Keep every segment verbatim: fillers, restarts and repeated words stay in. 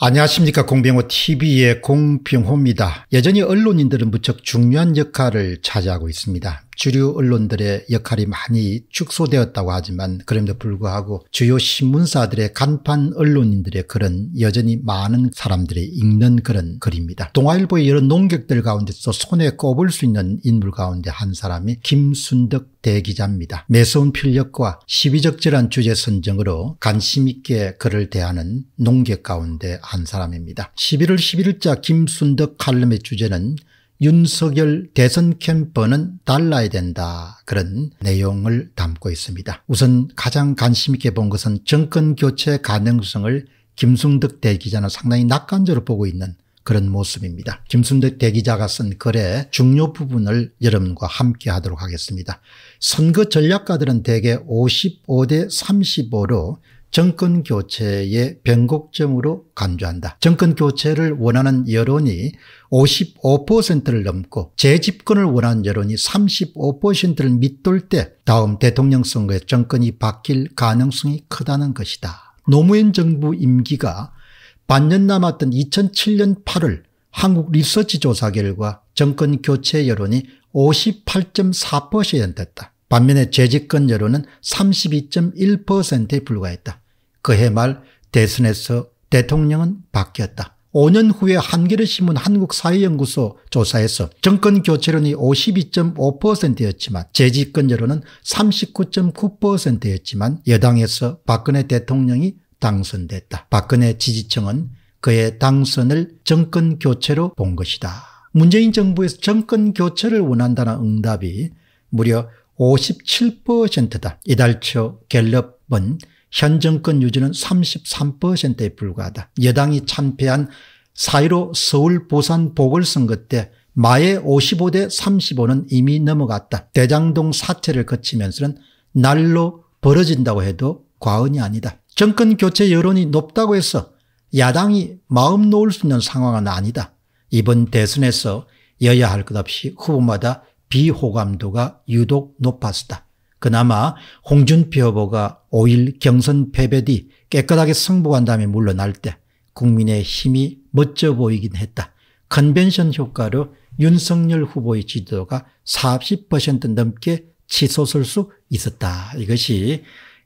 안녕하십니까. 공병호 티비의 공병호입니다. 여전히 언론인들은 무척 중요한 역할을 차지하고 있습니다. 주류 언론들의 역할이 많이 축소되었다고 하지만 그럼에도 불구하고 주요 신문사들의 간판 언론인들의 글은 여전히 많은 사람들이 읽는 그런 글입니다. 동아일보의 여러 논객들 가운데서 손에 꼽을 수 있는 인물 가운데 한 사람이 김순덕 대기자입니다. 매서운 필력과 시비적절한 주제 선정으로 관심 있게 글을 대하는 논객 가운데 한 사람입니다. 십일월 십일일자 김순덕 칼럼의 주제는 윤석열 대선 캠퍼는 달라야 된다, 그런 내용을 담고 있습니다. 우선 가장 관심 있게 본 것은 정권 교체 가능성을 김순덕 대기자는 상당히 낙관적으로 보고 있는 그런 모습입니다. 김순덕 대기자가 쓴 글의 중요 부분을 여러분과 함께 하도록 하겠습니다. 선거 전략가들은 대개 오십오 대 삼십오로 정권 교체의 변곡점으로 간주한다. 정권 교체를 원하는 여론이 오십오 퍼센트를 넘고 재집권을 원하는 여론이 삼십오 퍼센트를 밑돌 때 다음 대통령 선거에 정권이 바뀔 가능성이 크다는 것이다. 노무현 정부 임기가 반년 남았던 이천칠년 팔월 한국 리서치 조사 결과 정권 교체 여론이 오십팔 점 사 퍼센트였다. 반면에 재집권 여론은 삼십이 점 일 퍼센트에 불과했다. 그해 말 대선에서 대통령은 바뀌었다. 오 년 후에 한겨레신문 한국사회연구소 조사에서 정권 교체론이 오십이 점 오 퍼센트였지만 재집권 여론은 삼십구 점 구 퍼센트였지만 여당에서 박근혜 대통령이 당선됐다. 박근혜 지지층은 그의 당선을 정권 교체로 본 것이다. 문재인 정부에서 정권 교체를 원한다는 응답이 무려 오십칠 퍼센트다. 이달 초 갤럽은 현 정권 유지는 삼십삼 퍼센트에 불과하다. 여당이 참패한 사 일오 서울 부산 보궐선거 때 마의 오십오 대 삼십오는 이미 넘어갔다. 대장동 사태를 거치면서는 날로 벌어진다고 해도 과언이 아니다. 정권 교체 여론이 높다고 해서 야당이 마음 놓을 수 있는 상황은 아니다. 이번 대선에서 여야 할 것 없이 후보마다 비호감도가 유독 높았다. 그나마 홍준표 후보가 오일 경선 패배 뒤 깨끗하게 승복한 다음에 물러날 때 국민의힘이 멋져 보이긴 했다. 컨벤션 효과로 윤석열 후보의 지지도가 사십 퍼센트 넘게 치솟을 수 있었다. 이것이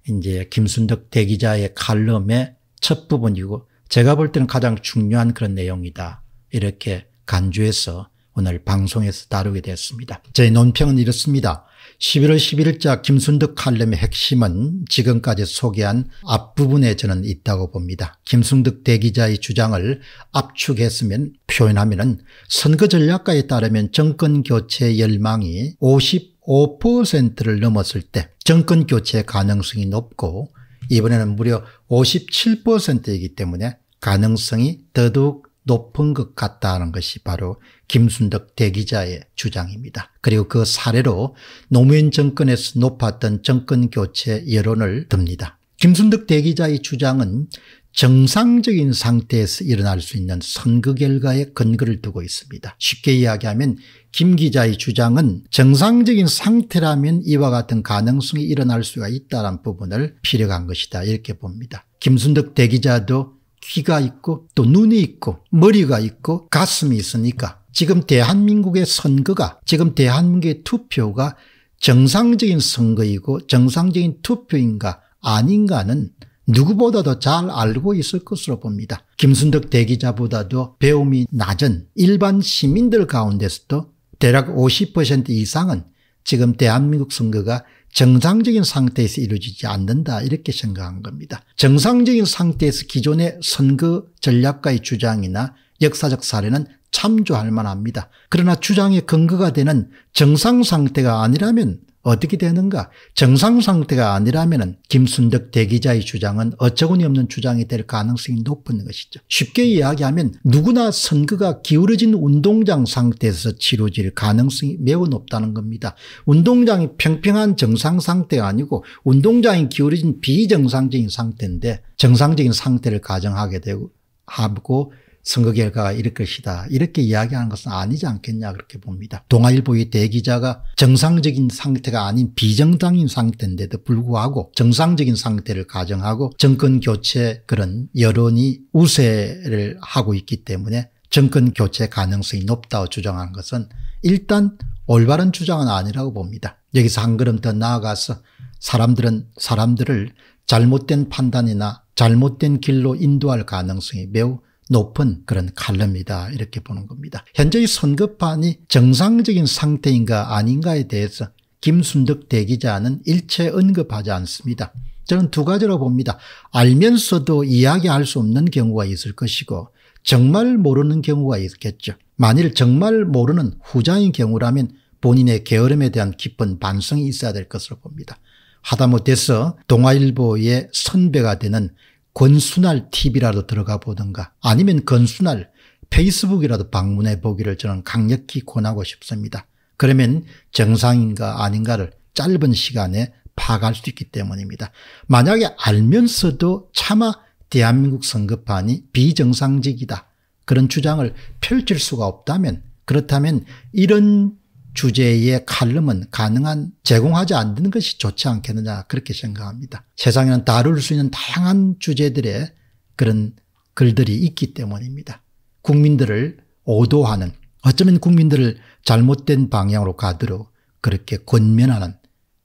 이제 김순덕 대기자의 칼럼의 첫 부분이고 제가 볼 때는 가장 중요한 그런 내용이다. 이렇게 간주해서 오늘 방송에서 다루게 됐습니다. 저희 논평은 이렇습니다. 십일월 십일일자 김순덕 칼럼의 핵심은 지금까지 소개한 앞부분에 저는 있다고 봅니다. 김순덕 대기자의 주장을 압축했으면 표현하면은 선거 전략가에 따르면 정권 교체 열망이 오십오 퍼센트를 넘었을 때 정권 교체 가능성이 높고 이번에는 무려 오십칠 퍼센트이기 때문에 가능성이 더더욱 높은 것 같다는 것이 바로 김순덕 대기자의 주장입니다. 그리고 그 사례로 노무현 정권에서 높았던 정권 교체 여론을 듭니다. 김순덕 대기자의 주장은 정상적인 상태에서 일어날 수 있는 선거 결과에 근거를 두고 있습니다. 쉽게 이야기하면 김 기자의 주장은 정상적인 상태라면 이와 같은 가능성이 일어날 수가 있다는 부분을 피력한 것이다. 이렇게 봅니다. 김순덕 대기자도 귀가 있고 또 눈이 있고 머리가 있고 가슴이 있으니까 지금 대한민국의 선거가 지금 대한민국의 투표가 정상적인 선거이고 정상적인 투표인가 아닌가는 누구보다도 잘 알고 있을 것으로 봅니다. 김순덕 대기자보다도 배움이 낮은 일반 시민들 가운데서도 대략 오십 퍼센트 이상은 지금 대한민국 선거가 정상적인 상태에서 이루어지지 않는다 이렇게 생각한 겁니다. 정상적인 상태에서 기존의 선거 전략가의 주장이나 역사적 사례는 참조할 만합니다. 그러나 주장의 근거가 되는 정상 상태가 아니라면 어떻게 되는가? 정상 상태가 아니라면 김순덕 대기자의 주장은 어처구니없는 주장이 될 가능성이 높은 것이죠. 쉽게 이야기하면 누구나 선거가 기울어진 운동장 상태에서 치러질 가능성이 매우 높다는 겁니다. 운동장이 평평한 정상 상태가 아니고 운동장이 기울어진 비정상적인 상태인데 정상적인 상태를 가정하게 되고 하고 선거 결과가 이럴 것이다 이렇게 이야기하는 것은 아니지 않겠냐 그렇게 봅니다. 동아일보의 대기자가 정상적인 상태가 아닌 비정상인 상태인데도 불구하고 정상적인 상태를 가정하고 정권교체 그런 여론이 우세를 하고 있기 때문에 정권교체 가능성이 높다고 주장하는 것은 일단 올바른 주장은 아니라고 봅니다. 여기서 한 걸음 더 나아가서 사람들은 사람들을 잘못된 판단이나 잘못된 길로 인도할 가능성이 매우 높은 그런 칼럼이다 이렇게 보는 겁니다. 현재의 선거판이 정상적인 상태인가 아닌가에 대해서 김순덕 대기자는 일체 언급하지 않습니다. 저는 두 가지로 봅니다. 알면서도 이야기할 수 없는 경우가 있을 것이고 정말 모르는 경우가 있겠죠. 만일 정말 모르는 후자인 경우라면 본인의 게으름에 대한 깊은 반성이 있어야 될 것으로 봅니다. 하다못해서 동아일보의 선배가 되는 권순할 티비라도 들어가 보든가 아니면 권순할 페이스북이라도 방문해 보기를 저는 강력히 권하고 싶습니다. 그러면 정상인가 아닌가를 짧은 시간에 파악할 수 있기 때문입니다. 만약에 알면서도 차마 대한민국 선거판이 비정상적이다 그런 주장을 펼칠 수가 없다면, 그렇다면 이런 주제의 칼럼은 가능한 제공하지 않는 것이 좋지 않겠느냐 그렇게 생각합니다. 세상에는 다룰 수 있는 다양한 주제들의 그런 글들이 있기 때문입니다. 국민들을 오도하는, 어쩌면 국민들을 잘못된 방향으로 가도록 그렇게 권면하는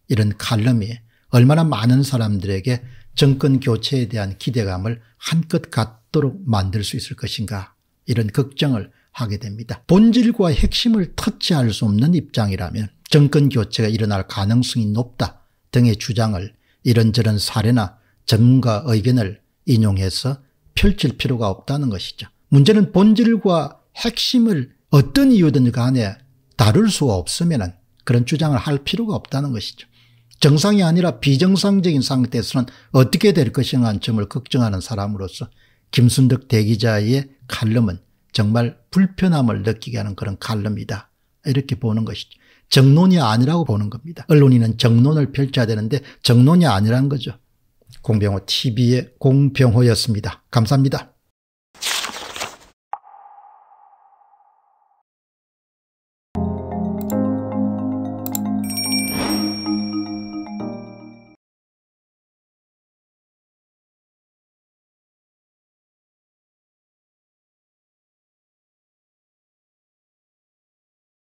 이런 칼럼이 얼마나 많은 사람들에게 정권 교체에 대한 기대감을 한껏 갖도록 만들 수 있을 것인가 이런 걱정을 하게 됩니다. 본질과 핵심을 터치할 수 없는 입장이라면 정권 교체가 일어날 가능성이 높다 등의 주장을 이런저런 사례나 전문가 의견을 인용해서 펼칠 필요가 없다는 것이죠. 문제는 본질과 핵심을 어떤 이유든 간에 다룰 수가 없으면 그런 주장을 할 필요가 없다는 것이죠. 정상이 아니라 비정상적인 상태에서는 어떻게 될 것인가 점을 걱정하는 사람으로서 김순덕 대기자의 칼럼은 정말 불편함을 느끼게 하는 그런 칼럼이다 이렇게 보는 것이죠. 정론이 아니라고 보는 겁니다. 언론인은 정론을 펼쳐야 되는데 정론이 아니라는 거죠. 공병호 티비의 공병호였습니다. 감사합니다.